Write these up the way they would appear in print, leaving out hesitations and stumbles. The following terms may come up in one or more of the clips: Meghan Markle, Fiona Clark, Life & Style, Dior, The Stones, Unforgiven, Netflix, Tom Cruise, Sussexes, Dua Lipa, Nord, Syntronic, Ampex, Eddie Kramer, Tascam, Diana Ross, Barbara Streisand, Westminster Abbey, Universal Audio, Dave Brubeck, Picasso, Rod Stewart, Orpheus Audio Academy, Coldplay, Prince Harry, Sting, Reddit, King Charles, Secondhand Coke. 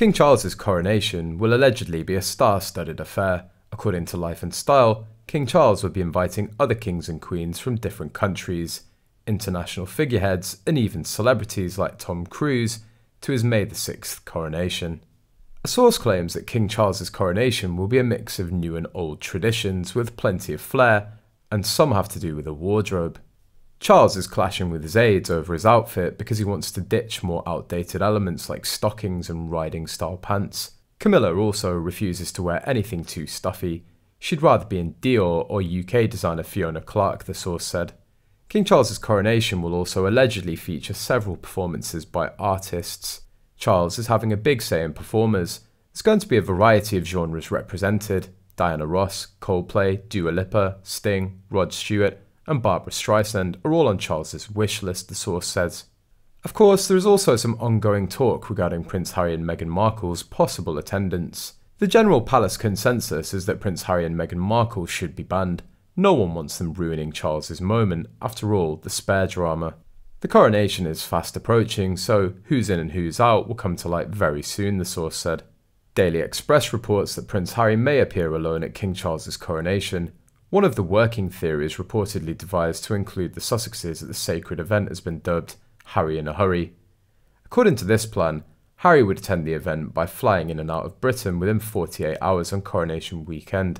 King Charles's coronation will allegedly be a star-studded affair. According to Life and Style, King Charles would be inviting other kings and queens from different countries, international figureheads and even celebrities like Tom Cruise to his May the 6th coronation. A source claims that King Charles's coronation will be a mix of new and old traditions with plenty of flair, and some have to do with a wardrobe. Charles is clashing with his aides over his outfit because he wants to ditch more outdated elements like stockings and riding-style pants. Camilla also refuses to wear anything too stuffy. She'd rather be in Dior or UK designer Fiona Clark, the source said. King Charles's coronation will also allegedly feature several performances by artists. Charles is having a big say in performers. There's going to be a variety of genres represented: Diana Ross, Coldplay, Dua Lipa, Sting, Rod Stewart and Barbara Streisand are all on Charles's wish list, the source says. Of course, there is also some ongoing talk regarding Prince Harry and Meghan Markle's possible attendance. The general palace consensus is that Prince Harry and Meghan Markle should be banned. No one wants them ruining Charles's moment, after all, the spare drama. The coronation is fast approaching, so who's in and who's out will come to light very soon, the source said. Daily Express reports that Prince Harry may appear alone at King Charles's coronation. One of the working theories reportedly devised to include the Sussexes at the sacred event has been dubbed Harry in a Hurry. According to this plan, Harry would attend the event by flying in and out of Britain within 48 hours on coronation weekend.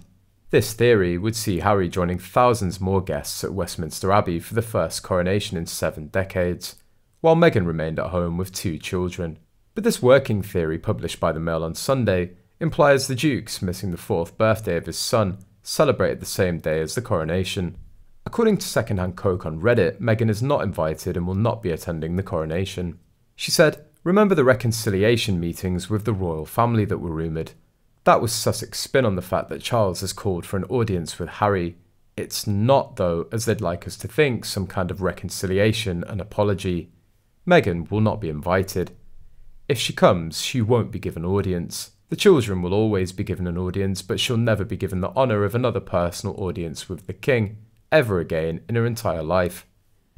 This theory would see Harry joining thousands more guests at Westminster Abbey for the first coronation in 7 decades, while Meghan remained at home with 2 children. But this working theory, published by the Mail on Sunday, implies the Duke's missing the 4th birthday of his son, celebrated the same day as the coronation. According to Secondhand Coke on Reddit, Meghan is not invited and will not be attending the coronation. She said, "Remember the reconciliation meetings with the royal family that were rumoured? That was Sussex spin on the fact that Charles has called for an audience with Harry. It's not, though, as they'd like us to think, some kind of reconciliation and apology. Meghan will not be invited. If she comes, she won't be given audience. The children will always be given an audience, but she'll never be given the honour of another personal audience with the king, ever again in her entire life."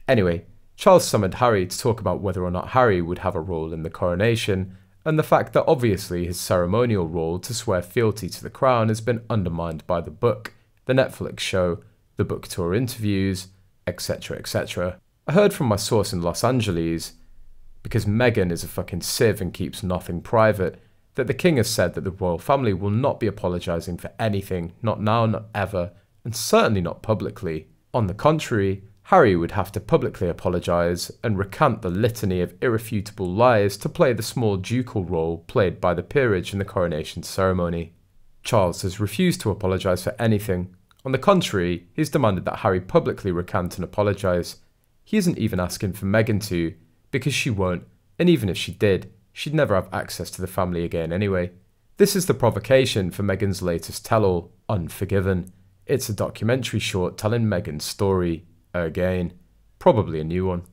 Anyway, Charles summoned Harry to talk about whether or not Harry would have a role in the coronation, and the fact that obviously his ceremonial role to swear fealty to the crown has been undermined by the book, the Netflix show, the book tour interviews, etc, etc. I heard from my source in Los Angeles, because Meghan is a fucking sieve and keeps nothing private, that the king has said that the royal family will not be apologising for anything, not now, not ever, and certainly not publicly. On the contrary, Harry would have to publicly apologise and recant the litany of irrefutable lies to play the small ducal role played by the peerage in the coronation ceremony. Charles has refused to apologise for anything. On the contrary, he's demanded that Harry publicly recant and apologise. He isn't even asking for Meghan to, because she won't, and even if she did, she'd never have access to the family again anyway. This is the provocation for Meghan's latest tell-all, Unforgiven. It's a documentary short telling Meghan's story. Again, probably a new one.